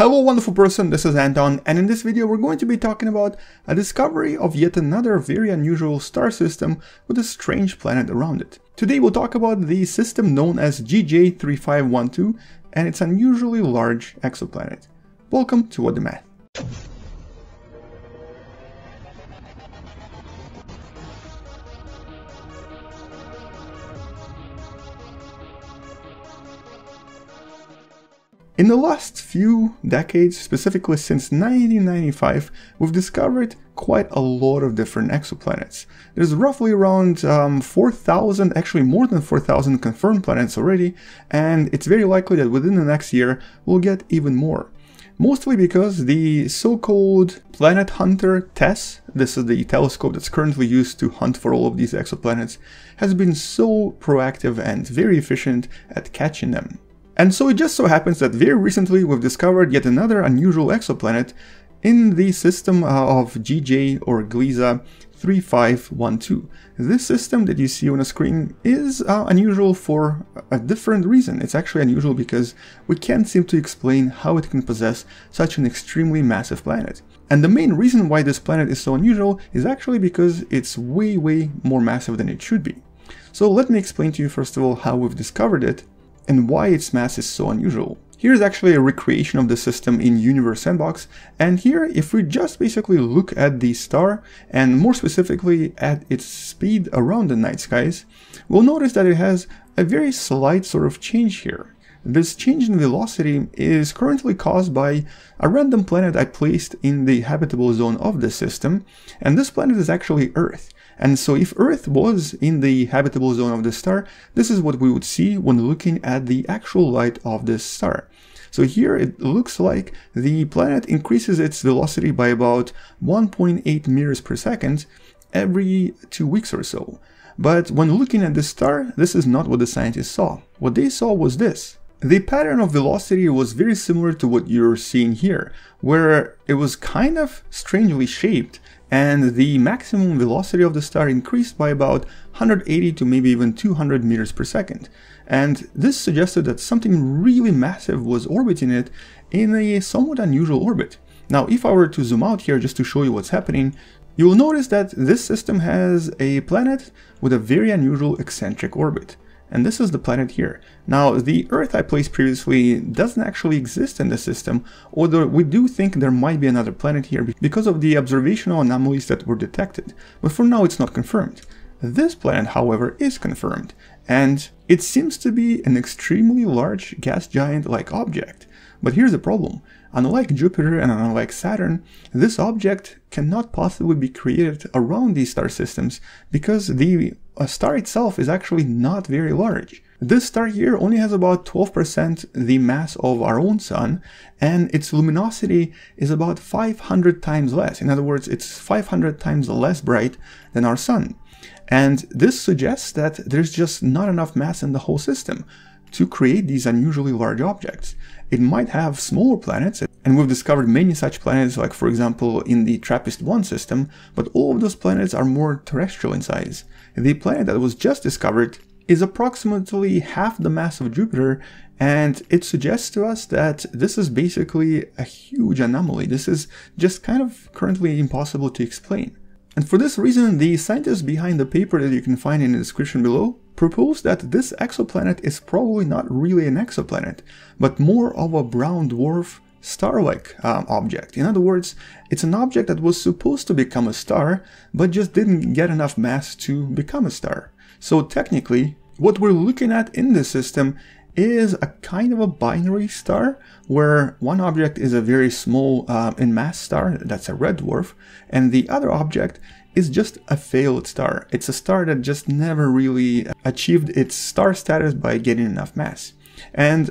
Hello wonderful person, this is Anton, and in this video we're going to be talking about a discovery of yet another very unusual star system with a strange planet around it. Today we'll talk about the system known as GJ 3512 and its unusually large exoplanet. Welcome to What the Math. In the last few decades, specifically since 1995, we've discovered quite a lot of different exoplanets. There's roughly around 4,000, actually more than 4,000 confirmed planets already, and it's very likely that within the next year we'll get even more. Mostly because the so-called planet hunter TESS, this is the telescope that's currently used to hunt for all of these exoplanets, has been so proactive and very efficient at catching them. And so it just so happens that very recently we've discovered yet another unusual exoplanet in the system of GJ or Gliese 3512. This system that you see on the screen is unusual for a different reason. It's actually unusual because we can't seem to explain how it can possess such an extremely massive planet. And the main reason why this planet is so unusual is actually because it's way, way more massive than it should be. So let me explain to you first of all how we've discovered it and why its mass is so unusual. Here's actually a recreation of the system in Universe Sandbox, and here if we just basically look at the star, and more specifically at its speed around the night skies, we'll notice that it has a very slight sort of change here. This change in velocity is currently caused by a random planet I placed in the habitable zone of the system, and this planet is actually Earth. And so if Earth was in the habitable zone of the star, this is what we would see when looking at the actual light of this star. So here it looks like the planet increases its velocity by about 1.8 meters per second every 2 weeks or so. But when looking at the star, this is not what the scientists saw. What they saw was this. The pattern of velocity was very similar to what you're seeing here, where it was kind of strangely shaped, and the maximum velocity of the star increased by about 180 to maybe even 200 meters per second. And this suggested that something really massive was orbiting it in a somewhat unusual orbit. Now, if I were to zoom out here just to show you what's happening, you will notice that this system has a planet with a very unusual eccentric orbit. And this is the planet here. Now, the Earth I placed previously doesn't actually exist in the system, although we do think there might be another planet here because of the observational anomalies that were detected, but for now it's not confirmed. This planet, however, is confirmed, and it seems to be an extremely large gas giant-like object. But here's the problem. Unlike Jupiter and unlike Saturn, this object cannot possibly be created around these star systems because the star itself is actually not very large. This star here only has about 12% the mass of our own sun, and its luminosity is about 500 times less. In other words, it's 500 times less bright than our sun. And this suggests that there's just not enough mass in the whole system to create these unusually large objects. It might have smaller planets, and we've discovered many such planets, like for example in the Trappist-1 system, but all of those planets are more terrestrial in size. The planet that was just discovered is approximately half the mass of Jupiter, and it suggests to us that this is basically a huge anomaly. This is just kind of currently impossible to explain. And for this reason, the scientists behind the paper that you can find in the description below propose that this exoplanet is probably not really an exoplanet, but more of a brown dwarf star-like object. In other words, it's an object that was supposed to become a star, but just didn't get enough mass to become a star. So technically, what we're looking at in this system is a kind of a binary star, where one object is a very small in mass star, that's a red dwarf, and the other object is just a failed star. It's a star that just never really achieved its star status by getting enough mass. And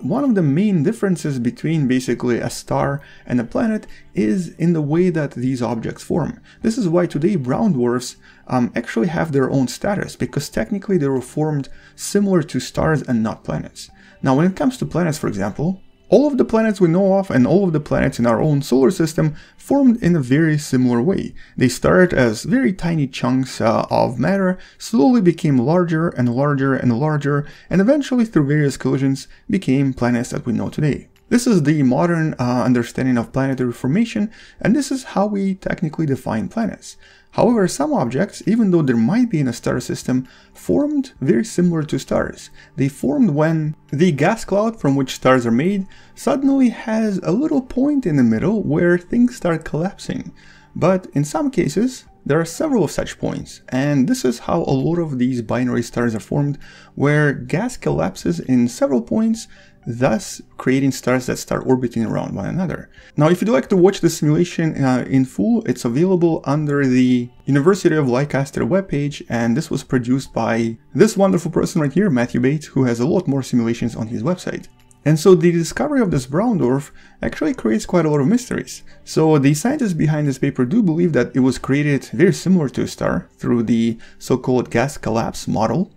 one of the main differences between basically a star and a planet is in the way that these objects form. This is why today brown dwarfs actually have their own status, because technically they were formed similar to stars and not planets. Now, when it comes to planets, for example, all of the planets we know of and all of the planets in our own solar system formed in a very similar way. They started as very tiny chunks of matter, slowly became larger and larger and larger, and eventually through various collisions became planets that we know today. This is the modern understanding of planetary formation, and this is how we technically define planets. However, some objects, even though there might be in a star system, formed very similar to stars. They formed when the gas cloud from which stars are made suddenly has a little point in the middle where things start collapsing. But in some cases, there are several such points, and this is how a lot of these binary stars are formed, where gas collapses in several points, thus creating stars that start orbiting around one another. Now, if you'd like to watch the simulation in full, it's available under the University of Leicester webpage, and this was produced by this wonderful person right here, Matthew Bate, who has a lot more simulations on his website. And so the discovery of this brown dwarf actually creates quite a lot of mysteries. So the scientists behind this paper do believe that it was created very similar to a star through the so-called gas collapse model,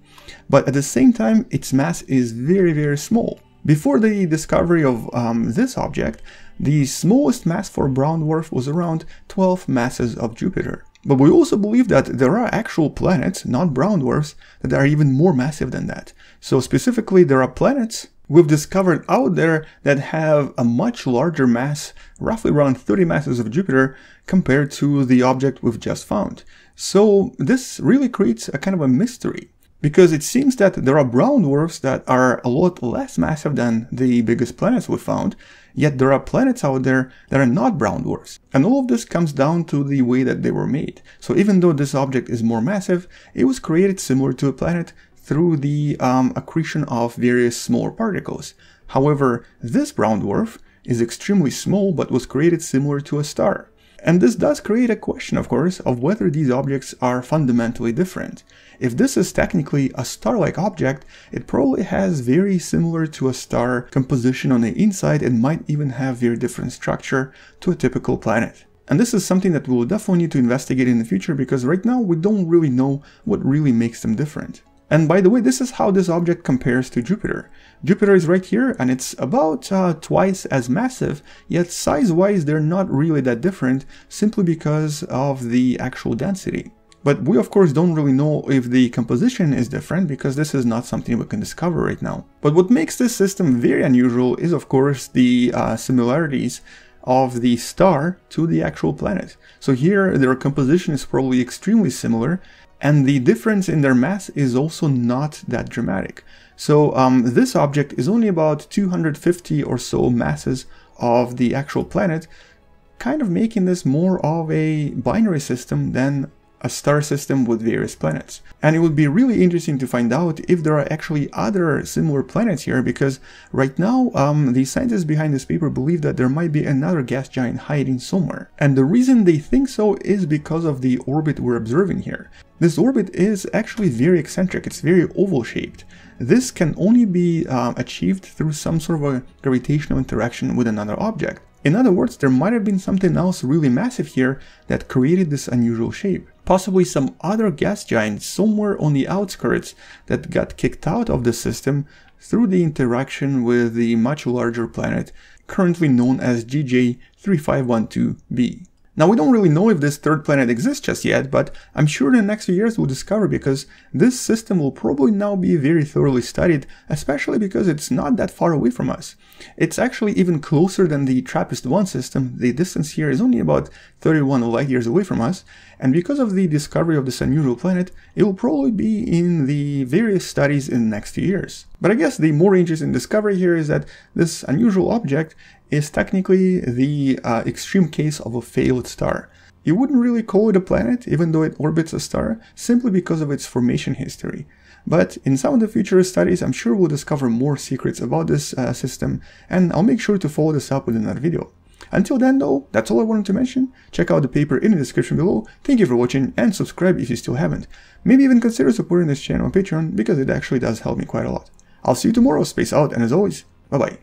but at the same time, its mass is very, very small. Before the discovery of this object, the smallest mass for a brown dwarf was around 12 masses of Jupiter. But we also believe that there are actual planets, not brown dwarfs, that are even more massive than that. So specifically, there are planets we've discovered out there that have a much larger mass, roughly around 30 masses of Jupiter, compared to the object we've just found. So this really creates a kind of a mystery, because it seems that there are brown dwarfs that are a lot less massive than the biggest planets we found, yet there are planets out there that are not brown dwarfs. And all of this comes down to the way that they were made. So even though this object is more massive, it was created similar to a planet through the accretion of various smaller particles. However, this brown dwarf is extremely small, but was created similar to a star. And this does create a question, of course, of whether these objects are fundamentally different. If this is technically a star-like object, it probably has very similar to a star composition on the inside and might even have very different structure to a typical planet. And this is something that we will definitely need to investigate in the future, because right now we don't really know what really makes them different. And by the way, this is how this object compares to Jupiter. Jupiter is right here, and it's about twice as massive, yet size-wise they're not really that different, simply because of the actual density. But we of course don't really know if the composition is different, because this is not something we can discover right now. But what makes this system very unusual is of course the similarities of the star to the actual planet. So here their composition is probably extremely similar, and the difference in their mass is also not that dramatic. So this object is only about 250 or so masses of the actual planet, kind of making this more of a binary system than a star system with various planets. And it would be really interesting to find out if there are actually other similar planets here, because right now the scientists behind this paper believe that there might be another gas giant hiding somewhere. And the reason they think so is because of the orbit we're observing here. This orbit is actually very eccentric, it's very oval-shaped. This can only be achieved through some sort of a gravitational interaction with another object. In other words, there might have been something else really massive here that created this unusual shape. Possibly some other gas giant somewhere on the outskirts that got kicked out of the system through the interaction with the much larger planet currently known as GJ 3512b. Now, we don't really know if this third planet exists just yet, but I'm sure in the next few years we'll discover, because this system will probably now be very thoroughly studied, especially because it's not that far away from us. It's actually even closer than the Trappist-1 system. The distance here is only about 31 light years away from us, and because of the discovery of this unusual planet, it will probably be in the various studies in the next few years. But I guess the more interesting discovery here is that this unusual object is technically the extreme case of a failed star. You wouldn't really call it a planet, even though it orbits a star, simply because of its formation history. But in some of the future studies, I'm sure we'll discover more secrets about this system, and I'll make sure to follow this up with another video. Until then though, that's all I wanted to mention. Check out the paper in the description below. Thank you for watching, and subscribe if you still haven't. Maybe even consider supporting this channel on Patreon, because it actually does help me quite a lot. I'll see you tomorrow, space out, and as always, bye bye.